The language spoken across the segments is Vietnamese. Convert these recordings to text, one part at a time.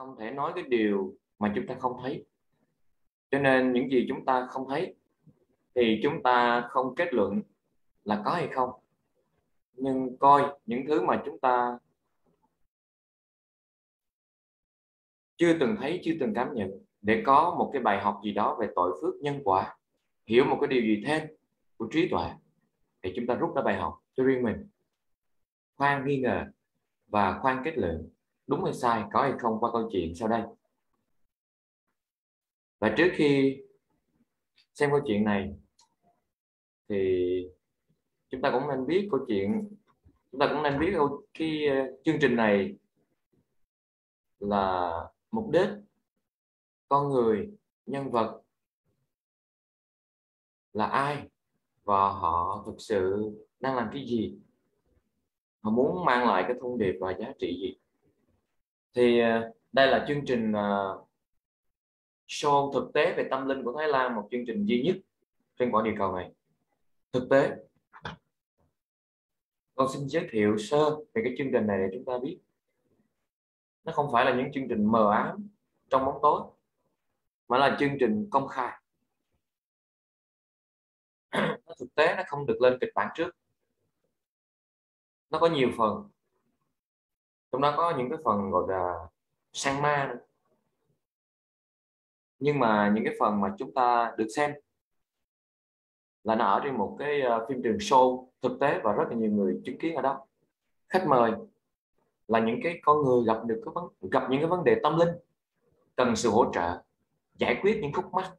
không thể nói cái điều mà chúng ta không thấy. Cho nên những gì chúng ta không thấy thì chúng ta không kết luận là có hay không, nhưng coi những thứ mà chúng ta chưa từng thấy, chưa từng cảm nhận, để có một cái bài học gì đó về tội phước nhân quả, hiểu một cái điều gì thêm của trí tuệ để chúng ta rút ra bài học cho riêng mình. Khoan nghi ngờ và khoan kết luận đúng hay sai, có hay không qua câu chuyện sau đây. Và trước khi xem câu chuyện này thì chúng ta cũng nên biết câu chuyện, chúng ta cũng nên biết cái chương trình này là mục đích, con người, nhân vật là ai và họ thực sự đang làm cái gì, họ muốn mang lại cái thông điệp và giá trị gì. Thì đây là chương trình show thực tế về tâm linh của Thái Lan, một chương trình duy nhất trên quả địa cầu này thực tế. Con xin giới thiệu sơ về cái chương trình này để chúng ta biết nó không phải là những chương trình mờ ám trong bóng tối, mà là chương trình công khai. Nó thực tế, nó không được lên kịch bản trước. Nó có nhiều phần, trong đó có những cái phần gọi là sang ma nữa. Nhưng mà những cái phần mà chúng ta được xem là nó ở trên một cái phim trường show thực tế và rất là nhiều người chứng kiến ở đó. Khách mời là những cái con người gặp những cái vấn đề tâm linh, cần sự hỗ trợ, giải quyết những khúc mắc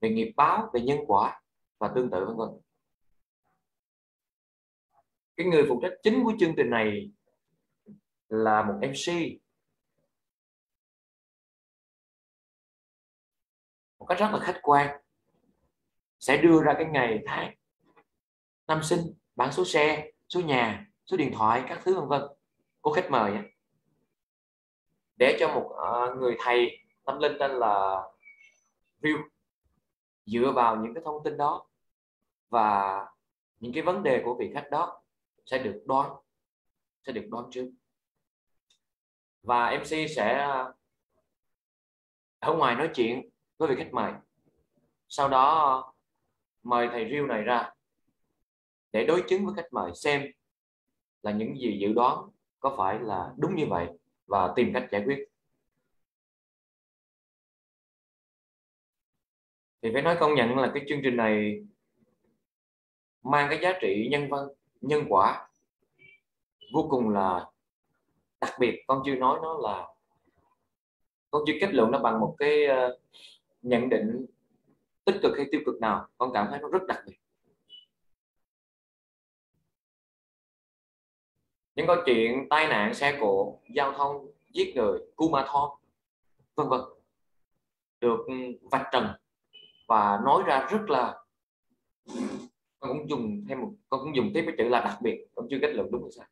về nghiệp báo, về nhân quả và tương tự vân vân. Cái người phụ trách chính của chương trình này là một MC, một cách rất là khách quan, sẽ đưa ra cái ngày tháng, năm sinh, bảng số xe, số nhà, số điện thoại, các thứ vân vân của khách mời nhé, để cho một người thầy tâm linh tên là View dựa vào những cái thông tin đó và những cái vấn đề của vị khách đó sẽ được đoán trước. Và MC sẽ ở ngoài nói chuyện với vị khách mời, sau đó mời thầy View này ra để đối chứng với khách mời xem là những gì dự đoán có phải là đúng như vậy và tìm cách giải quyết. Thì phải nói công nhận là cái chương trình này mang cái giá trị nhân văn, nhân quả vô cùng là đặc biệt. Con chưa nói nó là, con chưa kết luận nó bằng một cái nhận định tích cực hay tiêu cực nào. Con cảm thấy nó rất đặc biệt. Những câu chuyện tai nạn, xe cộ, giao thông, giết người, kumathon, vân vân được vạch trần và nói ra rất là, con cũng dùng tiếp cái chữ là đặc biệt. Con chưa kết luận đúng hay sao.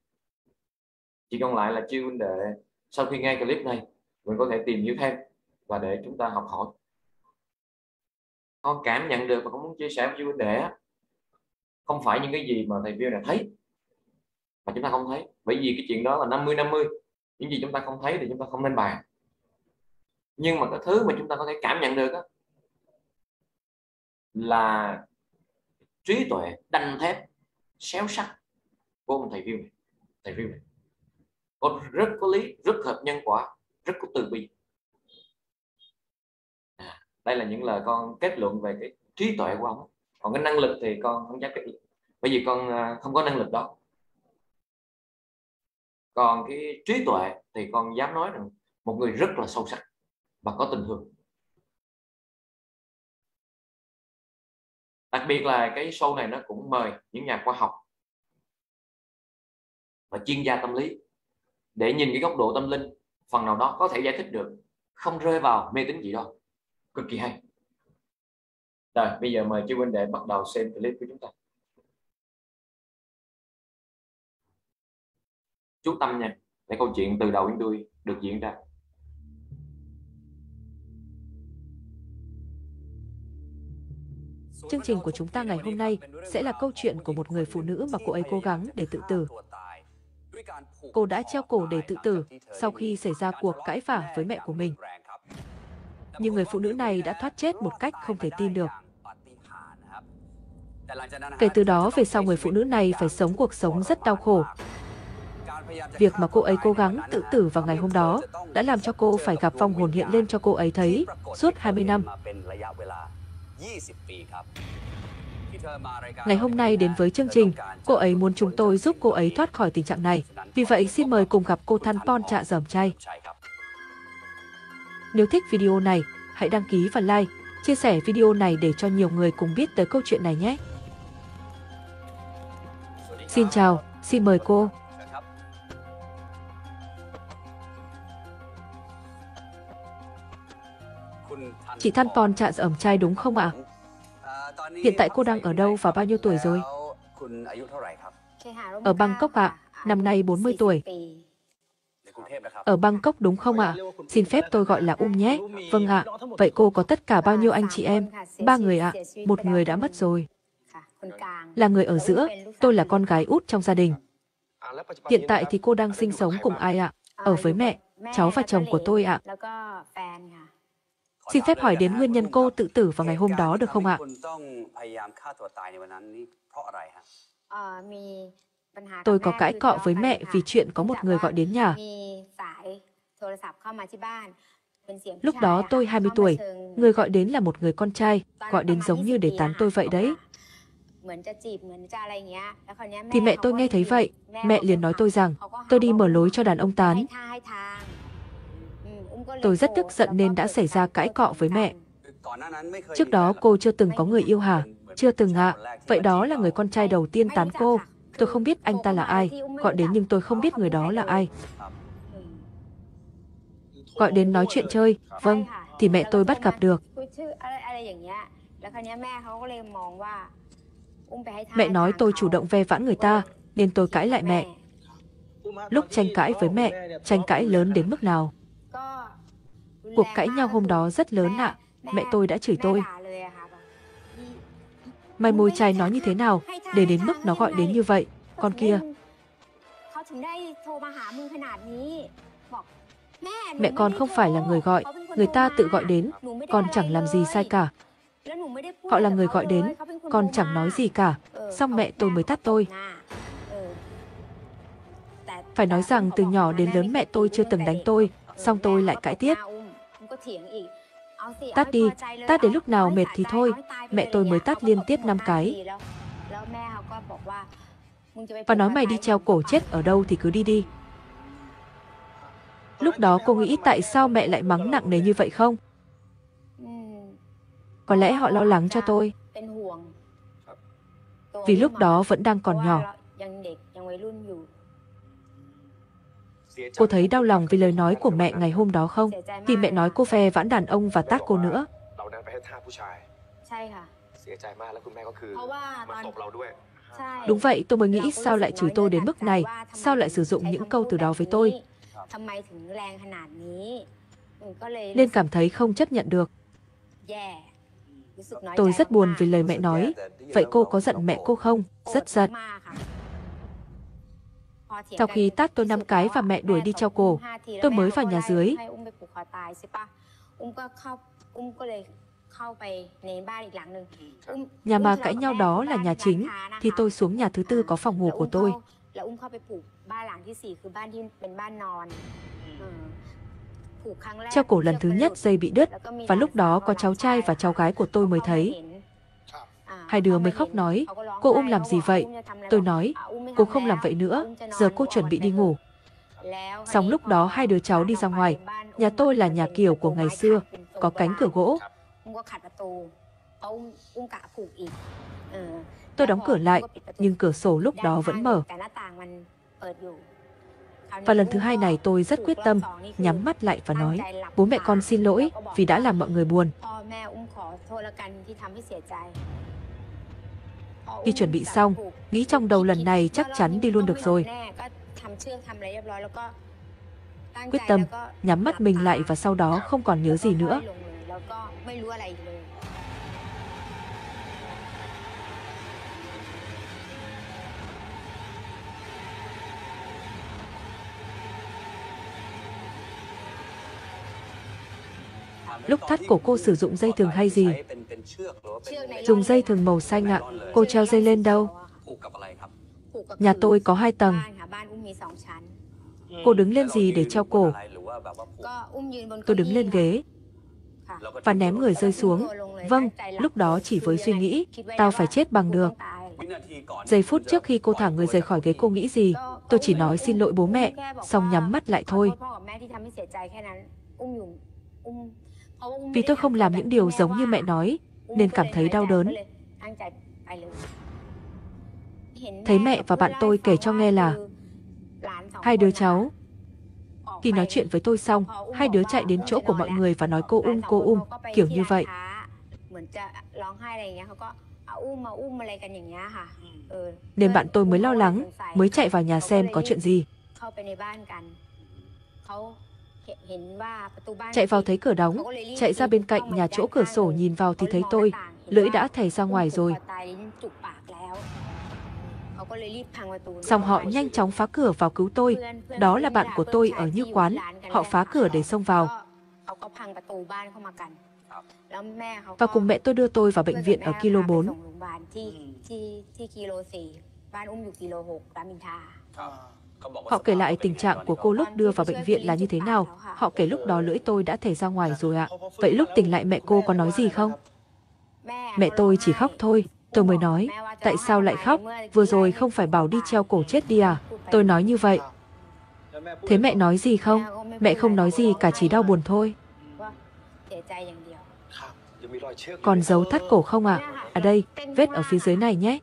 Chỉ còn lại là chiêu để sau khi nghe clip này mình có thể tìm hiểu thêm và để chúng ta học hỏi. Con cảm nhận được và con muốn chia sẻ với chiêu để không phải những cái gì mà thầy View này thấy mà chúng ta không thấy, bởi vì cái chuyện đó là 50-50. Những gì chúng ta không thấy thì chúng ta không nên bàn, nhưng mà cái thứ mà chúng ta có thể cảm nhận được đó là trí tuệ đanh thép xéo sắc của một thầy View này. Thầy View này có rất có lý, rất hợp nhân quả, rất có từ bi. Đây là những lời con kết luận về cái trí tuệ của ông. Còn cái năng lực thì con không dám kết luận, bởi vì con không có năng lực đó. Còn cái trí tuệ thì con dám nói rằng một người rất là sâu sắc và có tình thương. Đặc biệt là cái show này nó cũng mời những nhà khoa học và chuyên gia tâm lý để nhìn cái góc độ tâm linh phần nào đó có thể giải thích được, không rơi vào mê tín gì đâu. Cực kỳ hay. Rồi, bây giờ mời chị Quỳnh để bắt đầu xem clip của chúng ta. Chú tâm nha, để câu chuyện từ đầu đến đuôi được diễn ra. Chương trình của chúng ta ngày hôm nay sẽ là câu chuyện của một người phụ nữ mà cô ấy cố gắng để tự tử. Cô đã treo cổ để tự tử sau khi xảy ra cuộc cãi vã với mẹ của mình. Nhưng người phụ nữ này đã thoát chết một cách không thể tin được. Kể từ đó về sau, người phụ nữ này phải sống cuộc sống rất đau khổ. Việc mà cô ấy cố gắng tự tử vào ngày hôm đó đã làm cho cô phải gặp vong hồn hiện lên cho cô ấy thấy suốt 20 năm. Ngày hôm nay đến với chương trình, cô ấy muốn chúng tôi giúp cô ấy thoát khỏi tình trạng này. Vì vậy, xin mời cùng gặp cô Thanthon Chạ Dầm Chay. Nếu thích video này, hãy đăng ký và like, chia sẻ video này để cho nhiều người cùng biết tới câu chuyện này nhé. Xin chào, xin mời cô. Chị Thanthon Chạ Dầm Chay đúng không ạ? Hiện tại cô đang ở đâu và bao nhiêu tuổi rồi? Ở Bangkok ạ, năm nay 40 tuổi. Ở Bangkok đúng không ạ? Xin phép tôi gọi là nhé. Vâng ạ. Vậy cô có tất cả bao nhiêu anh chị em? 3 người ạ, một người đã mất rồi. Là người ở giữa, tôi là con gái út trong gia đình. Hiện tại thì cô đang sinh sống cùng ai ạ? Ở với mẹ, cháu và chồng của tôi ạ. Xin phép hỏi đến nguyên nhân cô tự tử vào ngày hôm đó được không ạ? Tôi có cãi cọ với mẹ vì chuyện có một người gọi đến nhà. Lúc đó tôi 20 tuổi, người gọi đến là một người con trai, gọi đến giống như để tán tôi vậy đấy. Thì mẹ tôi nghe thấy vậy, mẹ liền nói tôi rằng tôi đi mở lối cho đàn ông tán. Tôi rất tức giận nên đã xảy ra cãi cọ với mẹ. Trước đó cô chưa từng có người yêu hả? Chưa từng ạ. Vậy đó là người con trai đầu tiên tán cô. Tôi không biết anh ta là ai, gọi đến nhưng tôi không biết người đó là ai. Gọi đến nói chuyện chơi, vâng, thì mẹ tôi bắt gặp được. Mẹ nói tôi chủ động ve vãn người ta, nên tôi cãi lại mẹ. Lúc tranh cãi với mẹ, tranh cãi lớn đến mức nào? Cuộc cãi nhau hôm đó rất lớn ạ, mẹ tôi đã chửi tôi. Mày môi trai nó như thế nào, để đến mức nó gọi đến như vậy, con kia. Mẹ con không phải là người gọi, người ta tự gọi đến, con chẳng làm gì sai cả. Họ là người gọi đến, con chẳng nói gì cả, xong mẹ tôi mới tát tôi. Phải nói rằng từ nhỏ đến lớn mẹ tôi chưa từng đánh tôi, xong tôi lại cãi tiếp. Tát đi, tát đến lúc nào mệt thì thôi, mẹ tôi mới tát liên tiếp 5 cái. Và nói mày đi treo cổ chết ở đâu thì cứ đi đi. Lúc đó cô nghĩ tại sao mẹ lại mắng nặng nề như vậy không? Có lẽ họ lo lắng cho tôi. Vì lúc đó vẫn đang còn nhỏ. Cô thấy đau lòng vì lời nói của mẹ ngày hôm đó không? Vì mẹ nói cô ve vãn đàn ông và tát cô nữa. Đúng vậy, tôi mới nghĩ sao lại chửi tôi đến mức này, sao lại sử dụng những câu từ đó với tôi. Nên cảm thấy không chấp nhận được. Tôi rất buồn vì lời mẹ nói. Vậy cô có giận mẹ cô không? Rất giận. Sau khi tát tôi 5 cái và mẹ đuổi đi treo cổ, tôi mới vào nhà dưới. Nhà mà cãi nhau đó là nhà chính, thì tôi xuống nhà thứ tư có phòng ngủ của tôi. Treo cổ lần thứ nhất dây bị đứt, và lúc đó có cháu trai và cháu gái của tôi mới thấy. Hai đứa mới khóc nói, cô làm gì vậy? Tôi nói, cô không làm vậy nữa, giờ cô chuẩn bị đi ngủ. Xong lúc đó hai đứa cháu đi ra ngoài, nhà tôi là nhà kiểu của ngày xưa, có cánh cửa gỗ. Tôi đóng cửa lại, nhưng cửa sổ lúc đó vẫn mở. Và lần thứ hai này tôi rất quyết tâm, nhắm mắt lại và nói, bố mẹ con xin lỗi vì đã làm mọi người buồn. Khi chuẩn bị xong, nghĩ trong đầu lần này chắc chắn đi luôn được rồi. Quyết tâm, nhắm mắt mình lại và sau đó không còn nhớ gì nữa. lúc thắt cổ cô sử dụng dây thừng hay gì? Dùng dây thừng màu xanh ạ, cô treo dây lên đâu? Nhà tôi có 2 tầng. Cô đứng lên gì để treo cổ? Tôi đứng lên ghế và ném người rơi xuống. Vâng, lúc đó chỉ với suy nghĩ, tao phải chết bằng được. Giây phút trước khi cô thả người rời khỏi ghế cô nghĩ gì? Tôi chỉ nói xin lỗi bố mẹ, xong nhắm mắt lại thôi. Vì tôi không làm những điều giống như mẹ nói, nên cảm thấy đau đớn. Thấy mẹ và bạn tôi kể cho nghe là 2 đứa cháu. Khi nói chuyện với tôi xong, 2 đứa chạy đến chỗ của mọi người và nói cô ung, kiểu như vậy. Nên bạn tôi mới lo lắng, mới chạy vào nhà xem có chuyện gì. Chạy vào thấy cửa đóng, chạy ra bên cạnh nhà chỗ cửa sổ nhìn vào thì thấy tôi, lưỡi đã thè ra ngoài rồi. Xong họ nhanh chóng phá cửa vào cứu tôi. Đó là bạn của tôi ở Như Quán, họ phá cửa để xông vào. Và cùng mẹ tôi đưa tôi vào bệnh viện ở Kilo 4. Họ kể lại tình trạng của cô lúc đưa vào bệnh viện là như thế nào. Họ kể lúc đó lưỡi tôi đã thè ra ngoài rồi ạ. Vậy lúc tỉnh lại mẹ cô có nói gì không? Mẹ tôi chỉ khóc thôi. Tôi mới nói, tại sao lại khóc? Vừa rồi không phải bảo đi treo cổ chết đi à? Tôi nói như vậy. Thế mẹ nói gì không? Mẹ không nói gì cả, chỉ đau buồn thôi. Còn dấu thắt cổ không ạ? À đây, vết ở phía dưới này nhé.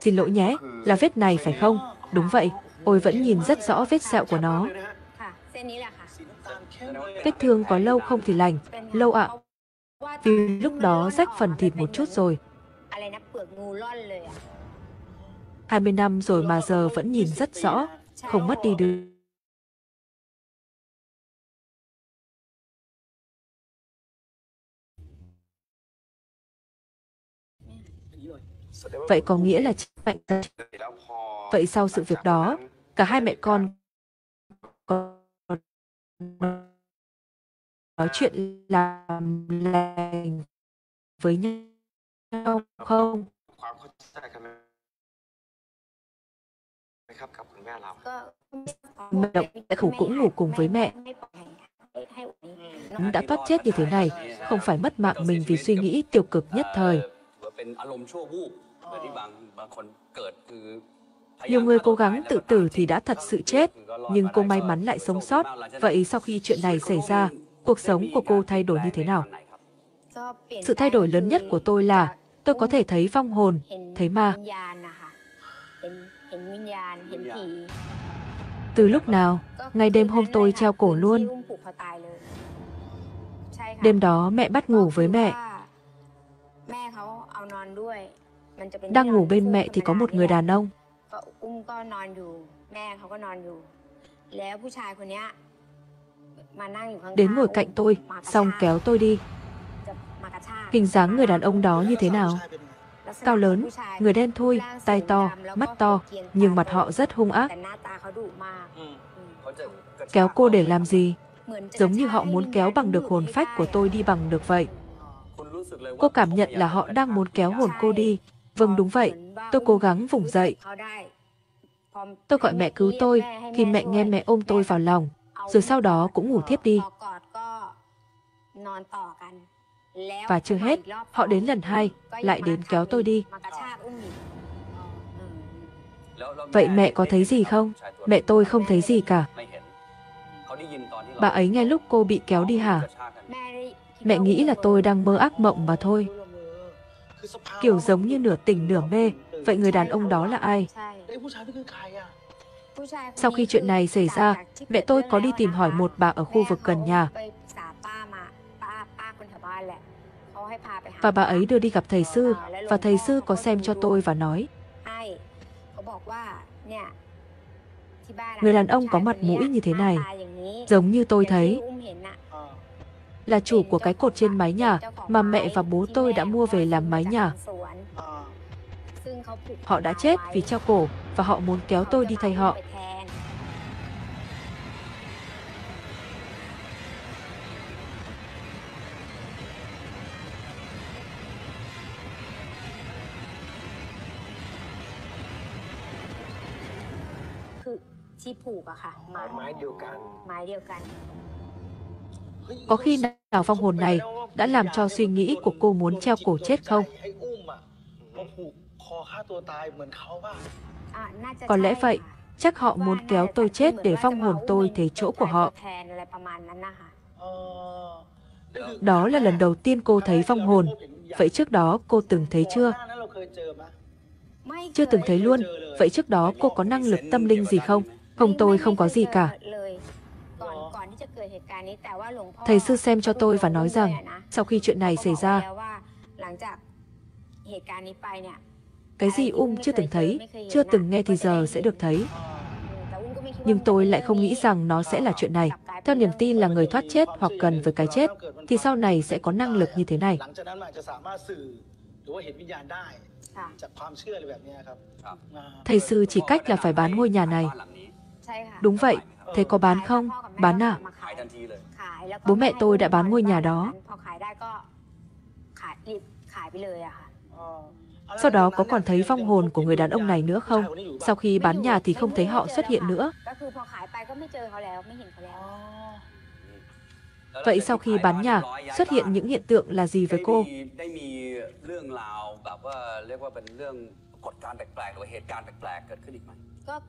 Xin lỗi nhé, là vết này phải không? Đúng vậy, tôi vẫn nhìn rất rõ vết sẹo của nó. Vết thương có lâu không thì lành? Lâu ạ. Vì lúc đó rách phần thịt một chút rồi. 20 năm rồi mà giờ vẫn nhìn rất rõ, không mất đi được. Vậy có nghĩa là vậy sau sự việc đó, cả 2 mẹ con có nói chuyện làm lành với nhau không? Mẹ Khủ cũng ngủ cùng với mẹ. Đã thoát chết như thế này, không phải mất mạng mình vì suy nghĩ tiêu cực nhất thời. Nhiều người cố gắng tự tử thì đã thật sự chết, nhưng cô may mắn lại sống sót. Vậy sau khi chuyện này xảy ra, cuộc sống của cô thay đổi như thế nào? Sự thay đổi lớn nhất của tôi là tôi có thể thấy vong hồn, thấy ma. Từ lúc nào? Ngay đêm hôm tôi treo cổ luôn. Đêm đó mẹ bắt ngủ với mẹ. Đang ngủ bên mẹ thì có một người đàn ông. Đến ngồi cạnh tôi, xong kéo tôi đi. Hình dáng người đàn ông đó như thế nào? Cao lớn, người đen thui, tai to, mắt to, nhưng mặt họ rất hung ác. Kéo cô để làm gì? Giống như họ muốn kéo bằng được hồn phách của tôi đi bằng được vậy. Cô cảm nhận là họ đang muốn kéo hồn cô đi. Vâng, đúng vậy. Tôi cố gắng vùng dậy. Tôi gọi mẹ cứu tôi, khi mẹ nghe mẹ ôm tôi vào lòng. Rồi sau đó cũng ngủ thiếp đi. Và chưa hết, họ đến lần 2, lại đến kéo tôi đi. Vậy mẹ có thấy gì không? Mẹ tôi không thấy gì cả. Bà ấy nghe lúc cô bị kéo đi hả? Mẹ nghĩ là tôi đang mơ ác mộng mà thôi. Kiểu giống như nửa tỉnh nửa mê. Vậy người đàn ông đó là ai? Sau khi chuyện này xảy ra, mẹ tôi có đi tìm hỏi một bà ở khu vực gần nhà. Và bà ấy đưa đi gặp thầy sư, và thầy sư có xem cho tôi và nói. Người đàn ông có mặt mũi như thế này, giống như tôi thấy. Là chủ của cái cột trên mái nhà mà mẹ và bố tôi đã mua về làm mái nhà. Họ đã chết vì treo cổ và họ muốn kéo tôi đi thay họ. ที่ผูกอะค่ะไม้เดียวกันCó khi nào phong hồn này đã làm cho suy nghĩ của cô muốn treo cổ chết không? Có lẽ vậy, chắc họ muốn kéo tôi chết để phong hồn tôi thấy chỗ của họ. Đó là lần đầu tiên cô thấy phong hồn, vậy trước đó cô từng thấy chưa? Chưa từng thấy luôn, vậy trước đó cô có năng lực tâm linh gì không? Không, tôi không có gì cả. Thầy sư xem cho tôi và nói rằng sau khi chuyện này xảy ra, cái gì chưa từng thấy, chưa từng nghe thì giờ sẽ được thấy. Nhưng tôi lại không nghĩ rằng nó sẽ là chuyện này. Theo niềm tin là người thoát chết hoặc gần với cái chết thì sau này sẽ có năng lực như thế này. Thầy sư chỉ cách là phải bán ngôi nhà này. Đúng vậy. Thế có bán không? Bán à? Bố mẹ tôi đã bán ngôi nhà đó. Sau đó có còn thấy vong hồn của người đàn ông này nữa không? Sau khi bán nhà thì không thấy họ xuất hiện nữa. Vậy sau khi bán nhà, xuất hiện những hiện tượng là gì với cô?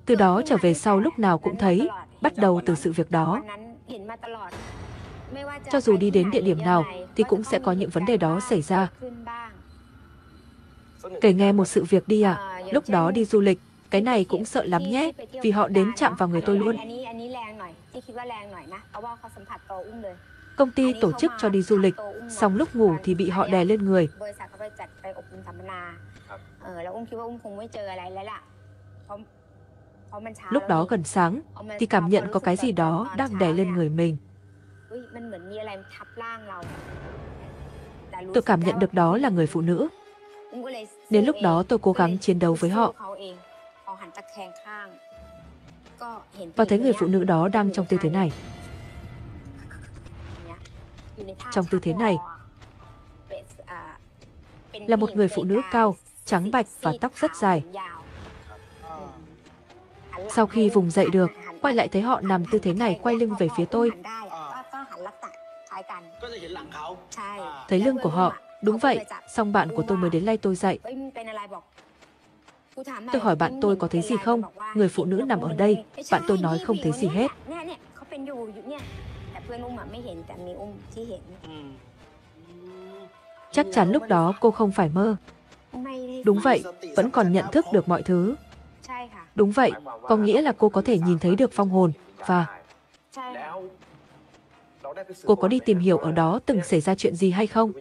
Từ đó trở về sau lúc nào cũng thấy, bắt đầu từ sự việc đó. Cho dù đi đến địa điểm nào thì cũng sẽ có những vấn đề đó xảy ra. Kể nghe một sự việc đi ạ, lúc đó đi du lịch, cái này cũng sợ lắm nhé, vì họ đến chạm vào người tôi luôn. Công ty tổ chức cho đi du lịch, xong lúc ngủ thì bị họ đè lên người. Lúc đó gần sáng thì cảm nhận có cái gì đó đang đè lên người mình. Tôi cảm nhận được đó là người phụ nữ. Đến lúc đó tôi cố gắng chiến đấu với họ. Và thấy người phụ nữ đó đang trong tư thế này. Trong tư thế này là một người phụ nữ cao, trắng bạch và tóc rất dài. Sau khi vùng dậy được, quay lại thấy họ nằm tư thế này quay lưng về phía tôi. Thấy lưng của họ, đúng vậy, xong bạn của tôi mới đến lay tôi dậy. Tôi hỏi bạn tôi có thấy gì không, người phụ nữ nằm ở đây, bạn tôi nói không thấy gì hết. Chắc chắn lúc đó cô không phải mơ. Đúng vậy, vẫn còn nhận thức được mọi thứ. Đúng vậy, có nghĩa là cô có thể nhìn thấy được phong hồn và cô có đi tìm hiểu ở đó từng xảy ra chuyện gì hay không.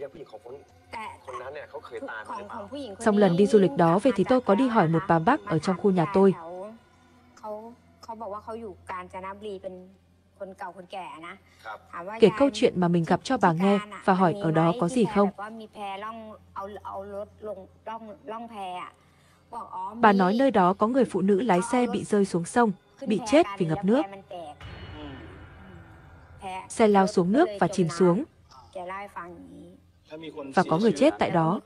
Xong lần đi du lịch đó về thì tôi có đi hỏi một bà bác ở trong khu nhà tôi. Kể câu chuyện mà mình gặp cho bà nghe và hỏi ở đó có gì không. Bà nói nơi đó có người phụ nữ lái xe bị rơi xuống sông, bị chết vì ngập nước. Xe lao xuống nước và chìm xuống. Và có người chết tại đó.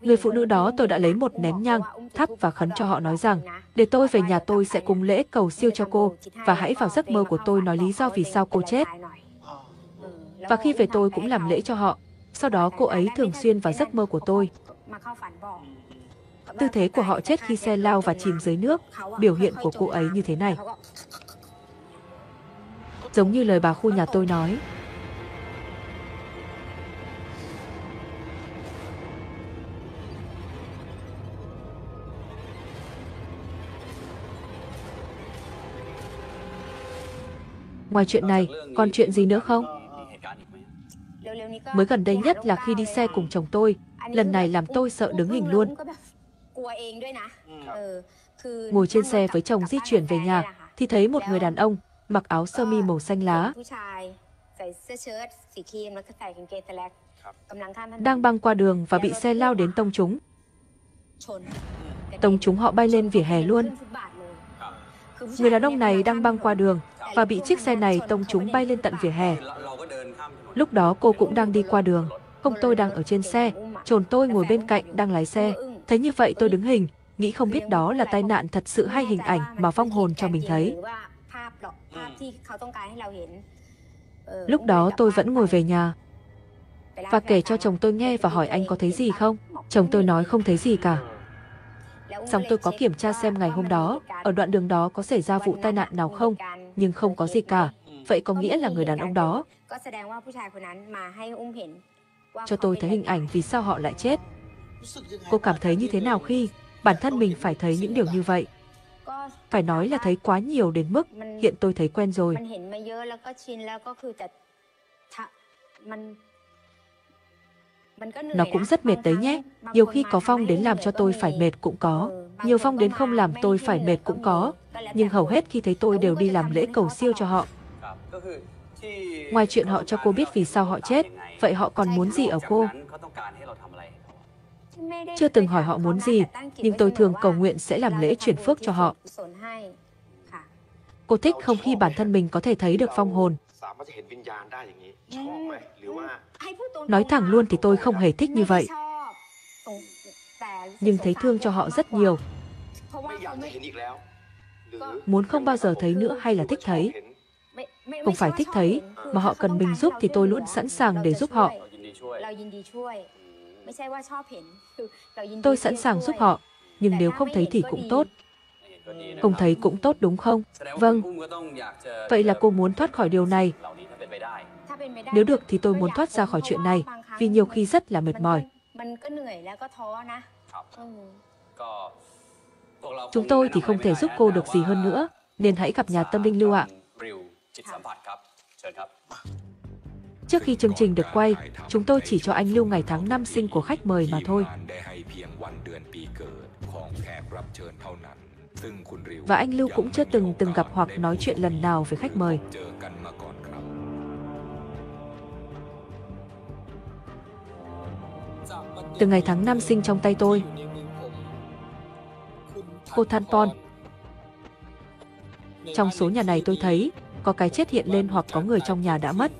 Người phụ nữ đó tôi đã lấy một nén nhang, thắp và khấn cho họ nói rằng để tôi về nhà tôi sẽ cúng lễ cầu siêu cho cô và hãy vào giấc mơ của tôi nói lý do vì sao cô chết. Và khi về tôi cũng làm lễ cho họ. Sau đó cô ấy thường xuyên vào giấc mơ của tôi. Tư thế của họ chết khi xe lao và chìm dưới nước, biểu hiện của cô ấy như thế này. Giống như lời bà khu nhà tôi nói. Ngoài chuyện này, còn chuyện gì nữa không? Mới gần đây nhất là khi đi xe cùng chồng tôi, lần này làm tôi sợ đứng hình luôn. Ngồi trên xe với chồng di chuyển về nhà thì thấy một người đàn ông mặc áo sơ mi màu xanh lá đang băng qua đường và bị xe lao đến tông trúng. Tông trúng họ bay lên vỉa hè luôn. Người đàn ông này đang băng qua đường và bị chiếc xe này tông trúng bay lên tận vỉa hè. Lúc đó cô cũng đang đi qua đường, không tôi đang ở trên xe, chồng tôi ngồi bên cạnh đang lái xe. Thấy như vậy tôi đứng hình, nghĩ không biết đó là tai nạn thật sự hay hình ảnh mà vong hồn cho mình thấy. Lúc đó tôi vẫn ngồi về nhà và kể cho chồng tôi nghe và hỏi anh có thấy gì không. Chồng tôi nói không thấy gì cả. Xong tôi có kiểm tra xem ngày hôm đó, ở đoạn đường đó có xảy ra vụ tai nạn nào không, nhưng không có gì cả. Vậy có nghĩa là người đàn ông đó cho tôi thấy hình ảnh vì sao họ lại chết. Cô cảm thấy như thế nào khi bản thân mình phải thấy những điều như vậy? Phải nói là thấy quá nhiều đến mức hiện tôi thấy quen rồi. Nó cũng rất mệt đấy nhé. Nhiều khi có phong đến làm cho tôi phải mệt cũng có. Nhiều phong đến không làm tôi phải mệt cũng có. Nhưng hầu hết khi thấy tôi đều đi làm lễ cầu siêu cho họ. Ngoài chuyện họ cho cô biết vì sao họ chết, vậy họ còn muốn gì ở cô? Chưa từng hỏi họ muốn gì, nhưng tôi thường cầu nguyện sẽ làm lễ chuyển phước cho họ. Cô thích không khi bản thân mình có thể thấy được phong hồn? Nói thẳng luôn thì tôi không hề thích như vậy. Nhưng thấy thương cho họ rất nhiều. Muốn không bao giờ thấy nữa hay là thích thấy? Không phải thích thấy, mà họ cần mình giúp thì tôi luôn sẵn sàng để giúp họ. Tôi sẵn sàng giúp họ, nhưng nếu không thấy thì cũng tốt. Không thấy cũng tốt đúng không? Vâng. Vậy là cô muốn thoát khỏi điều này. Nếu được thì tôi muốn thoát ra khỏi chuyện này, vì nhiều khi rất là mệt mỏi. Chúng tôi thì không thể giúp cô được gì hơn nữa, nên hãy gặp nhà tâm linh Lưu ạ. Trước khi chương trình được quay, chúng tôi chỉ cho anh Lưu ngày tháng năm sinh của khách mời mà thôi. Và anh Lưu cũng chưa từng gặp hoặc nói chuyện lần nào với khách mời. Từ ngày tháng năm sinh trong tay tôi, cô Thanthon. Trong số nhà này tôi thấy có cái chết hiện lên hoặc có người trong nhà đã mất.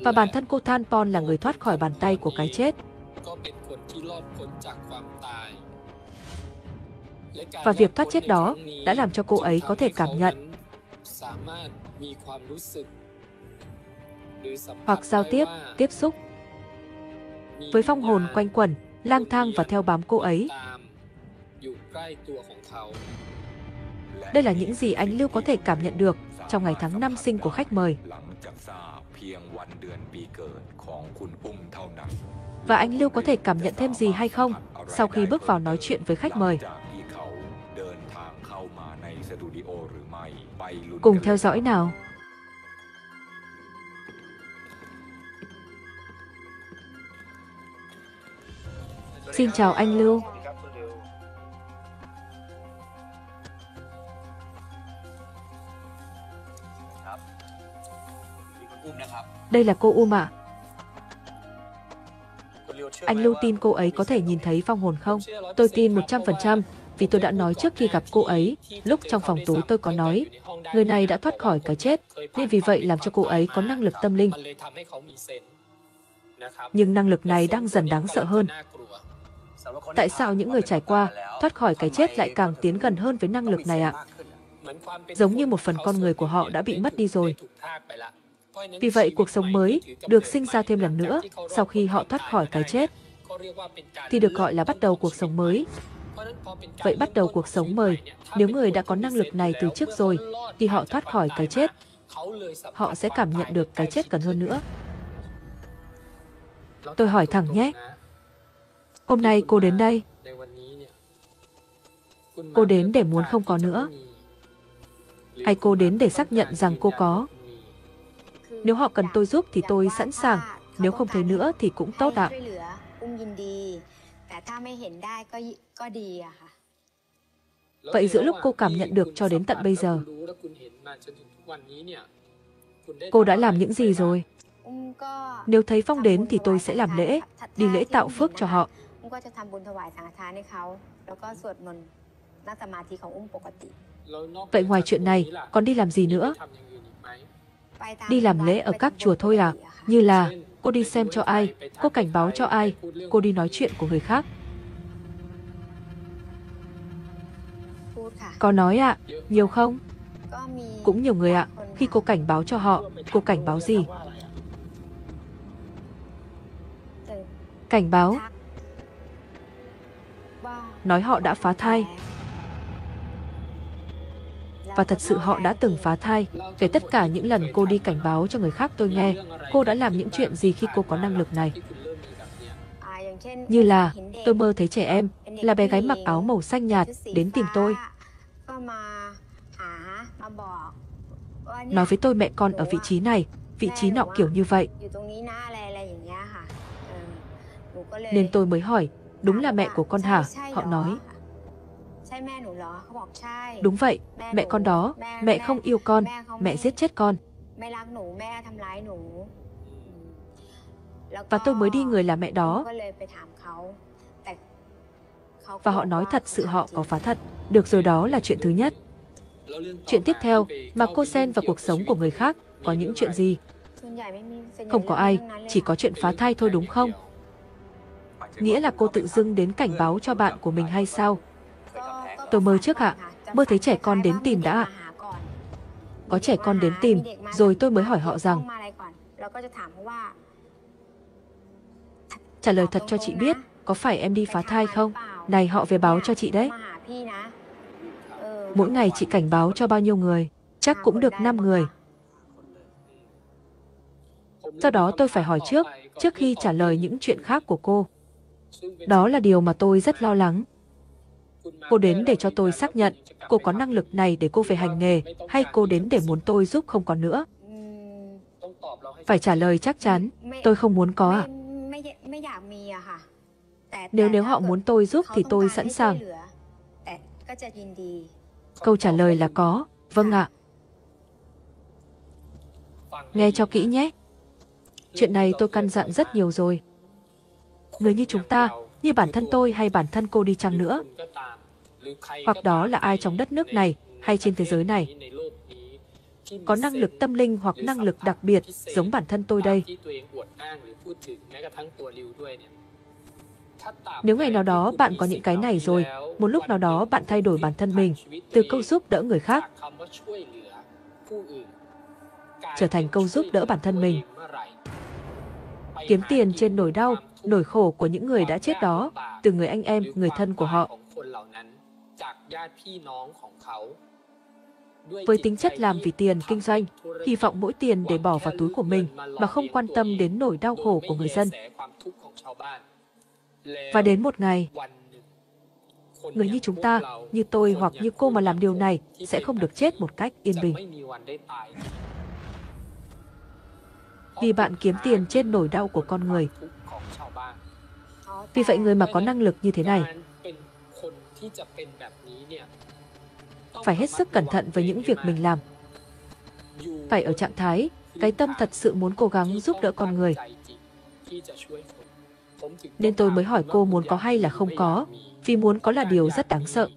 Và bản thân cô Thanthon là người thoát khỏi bàn tay của cái chết. Và việc thoát chết đó đã làm cho cô ấy có thể cảm nhận hoặc giao tiếp, tiếp xúc với phong hồn quanh quẩn, lang thang và theo bám cô ấy. Đây là những gì anh Lưu có thể cảm nhận được trong ngày tháng năm sinh của khách mời. Và anh Lưu có thể cảm nhận thêm gì hay không sau khi bước vào nói chuyện với khách mời? Cùng theo dõi nào! Xin chào anh Lưu. Đây là cô U ạ. Anh Lưu tin cô ấy có thể nhìn thấy phong hồn không? Tôi tin 100%, vì tôi đã nói trước khi gặp cô ấy, lúc trong phòng tối tôi có nói, người này đã thoát khỏi cái chết, nên vì vậy làm cho cô ấy có năng lực tâm linh. Nhưng năng lực này đang dần đáng sợ hơn. Tại sao những người trải qua, thoát khỏi cái chết lại càng tiến gần hơn với năng lực này ạ? Giống như một phần con người của họ đã bị mất đi rồi. Vì vậy, cuộc sống mới được sinh ra thêm lần nữa sau khi họ thoát khỏi cái chết, thì được gọi là bắt đầu cuộc sống mới. Vậy bắt đầu cuộc sống mới, nếu người đã có năng lực này từ trước rồi, thì họ thoát khỏi cái chết, họ sẽ cảm nhận được cái chết gần hơn nữa. Tôi hỏi thẳng nhé. Hôm nay cô đến đây, cô đến để muốn không có nữa? Hay cô đến để xác nhận rằng cô có? Nếu họ cần tôi giúp thì tôi sẵn sàng, nếu không thấy nữa thì cũng tốt ạ. Vậy giữa lúc cô cảm nhận được cho đến tận bây giờ, cô đã làm những gì rồi? Nếu thấy phong đến thì tôi sẽ làm lễ, đi lễ tạo phước cho họ. Vậy ngoài chuyện này, còn đi làm gì nữa? Đi làm lễ ở các chùa thôi à? Như là Cô đi xem cho ai, cô cảnh báo cho ai, cô đi nói chuyện của người khác. Có nói ạ, nhiều không? Cũng nhiều người ạ, khi cô cảnh báo cho họ, cô cảnh báo gì? Cảnh báo. Nói họ đã phá thai. Và thật sự họ đã từng phá thai. Kể tất cả những lần cô đi cảnh báo cho người khác tôi nghe, cô đã làm những chuyện gì khi cô có năng lực này. Như là, tôi mơ thấy trẻ em, là bé gái mặc áo màu xanh nhạt, đến tìm tôi. Nói với tôi mẹ con ở vị trí này, vị trí nọ kiểu như vậy. Nên tôi mới hỏi, đúng là mẹ của con hả? Họ nói. Đúng vậy, mẹ con đó, mẹ không yêu con, mẹ giết chết con. Và tôi mới đi người là mẹ đó. Và họ nói thật sự họ có phá thật. Được rồi, đó là chuyện thứ nhất. Chuyện tiếp theo mà cô xen vào cuộc sống của người khác, có những chuyện gì? Không có ai, chỉ có chuyện phá thai thôi đúng không? Nghĩa là cô tự dưng đến cảnh báo cho bạn của mình hay sao? Tôi mơ trước ạ, mơ thấy trẻ con đến tìm đã ạ. Có trẻ con đến tìm, rồi tôi mới hỏi họ rằng, trả lời thật cho chị biết, có phải em đi phá thai không? Này họ về báo cho chị đấy. Mỗi ngày chị cảnh báo cho bao nhiêu người? Chắc cũng được 5 người. Sau đó tôi phải hỏi trước khi trả lời những chuyện khác của cô. Đó là điều mà tôi rất lo lắng. Cô đến để cho tôi xác nhận cô có năng lực này để cô về hành nghề, hay cô đến để muốn tôi giúp không có nữa? Phải trả lời chắc chắn, tôi không muốn có ạ. Nếu họ muốn tôi giúp thì tôi sẵn sàng. Câu trả lời là có, vâng ạ. Nghe cho kỹ nhé. Chuyện này tôi căn dặn rất nhiều rồi. Người như chúng ta, như bản thân tôi hay bản thân cô đi chăng nữa, hoặc đó là ai trong đất nước này hay trên thế giới này, có năng lực tâm linh hoặc năng lực đặc biệt giống bản thân tôi đây. Nếu ngày nào đó bạn có những cái này rồi, một lúc nào đó bạn thay đổi bản thân mình, từ câu giúp đỡ người khác, trở thành câu giúp đỡ bản thân mình. Kiếm tiền trên nỗi đau, nỗi khổ của những người đã chết đó, từ người anh em, người thân của họ. Với tính chất làm vì tiền, kinh doanh, hy vọng mỗi tiền để bỏ vào túi của mình mà không quan tâm đến nỗi đau khổ của người dân. Và đến một ngày, người như chúng ta, như tôi hoặc như cô mà làm điều này sẽ không được chết một cách yên bình. Vì bạn kiếm tiền trên nỗi đau của con người. Vì vậy người mà có năng lực như thế này phải hết sức cẩn thận với những việc mình làm. Phải ở trạng thái, cái tâm thật sự muốn cố gắng giúp đỡ con người. Nên tôi mới hỏi cô muốn có hay là không có, vì muốn có là điều rất đáng sợ.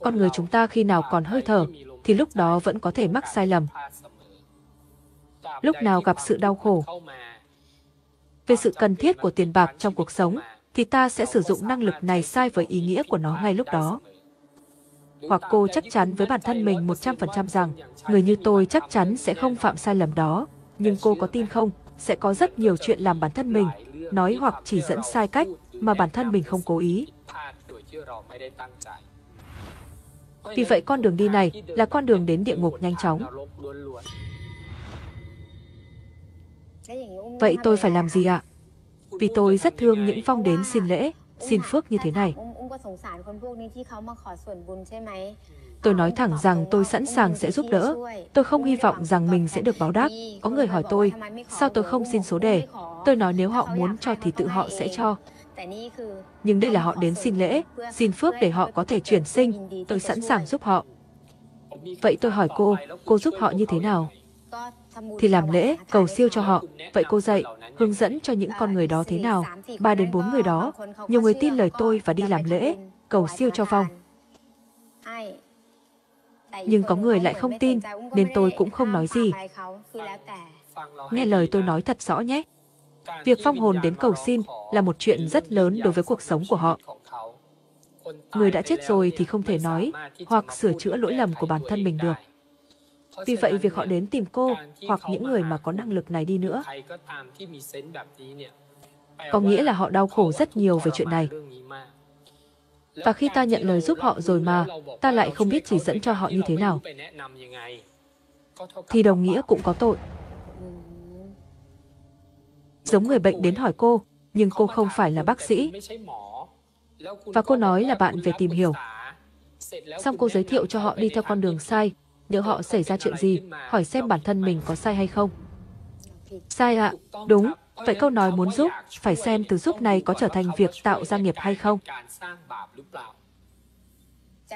Con người chúng ta khi nào còn hơi thở thì lúc đó vẫn có thể mắc sai lầm. Lúc nào gặp sự đau khổ, về sự cần thiết của tiền bạc trong cuộc sống, thì ta sẽ sử dụng năng lực này sai với ý nghĩa của nó ngay lúc đó. Hoặc cô chắc chắn với bản thân mình 100% rằng, người như tôi chắc chắn sẽ không phạm sai lầm đó, nhưng cô có tin không, sẽ có rất nhiều chuyện làm bản thân mình, nói hoặc chỉ dẫn sai cách mà bản thân mình không cố ý. Vì vậy con đường đi này là con đường đến địa ngục nhanh chóng. Vậy tôi phải làm gì ạ? Vì tôi rất thương những phong đến xin lễ, xin phước như thế này. Tôi nói thẳng rằng tôi sẵn sàng sẽ giúp đỡ. Tôi không hy vọng rằng mình sẽ được báo đáp. Có người hỏi tôi, sao tôi không xin số đề? Tôi nói nếu họ muốn cho thì tự họ sẽ cho. Nhưng đây là họ đến xin lễ, xin phước để họ có thể chuyển sinh. Tôi sẵn sàng giúp họ. Vậy tôi hỏi cô giúp họ như thế nào? Thì làm lễ, cầu siêu cho họ. Vậy cô dạy, hướng dẫn cho những con người đó thế nào? 3 đến 4 người đó, nhiều người tin lời tôi và đi làm lễ, cầu siêu cho vong. Nhưng có người lại không tin, nên tôi cũng không nói gì. Nghe lời tôi nói thật rõ nhé. Việc phong hồn đến cầu xin là một chuyện rất lớn đối với cuộc sống của họ. Người đã chết rồi thì không thể nói hoặc sửa chữa lỗi lầm của bản thân mình được. Vì vậy, việc họ đến tìm cô hoặc những người mà có năng lực này đi nữa, có nghĩa là họ đau khổ rất nhiều về chuyện này. Và khi ta nhận lời giúp họ rồi mà ta lại không biết chỉ dẫn cho họ như thế nào, thì đồng nghĩa cũng có tội. Giống người bệnh đến hỏi cô, nhưng cô không phải là bác sĩ. Và cô nói là bạn về tìm hiểu. Xong cô giới thiệu cho họ đi theo con đường sai, nếu họ xảy ra chuyện gì, hỏi xem bản thân mình có sai hay không. Sai ạ, đúng, vậy câu nói muốn giúp, phải xem từ giúp này có trở thành việc tạo gia nghiệp hay không.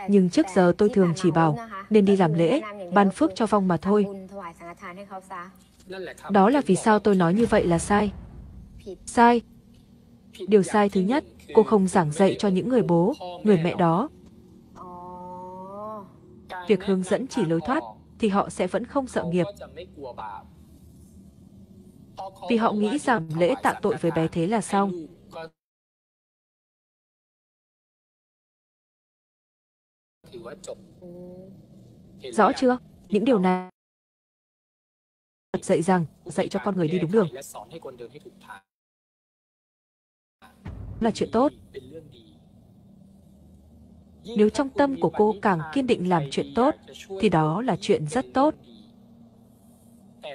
Nhưng trước giờ tôi thường chỉ bảo, nên đi làm lễ, ban phước cho vong mà thôi. Đó là vì sao tôi nói như vậy là sai. Sai. Điều sai thứ nhất, cô không giảng dạy cho những người bố, người mẹ đó. Việc hướng dẫn chỉ lối thoát, thì họ sẽ vẫn không sợ nghiệp. Vì họ nghĩ rằng lễ tạ tội với bé thế là xong. Rõ chưa? Những điều này dạy rằng, dạy cho con người đi đúng đường là chuyện tốt. Nếu trong tâm của cô càng kiên định làm chuyện tốt, thì đó là chuyện rất tốt.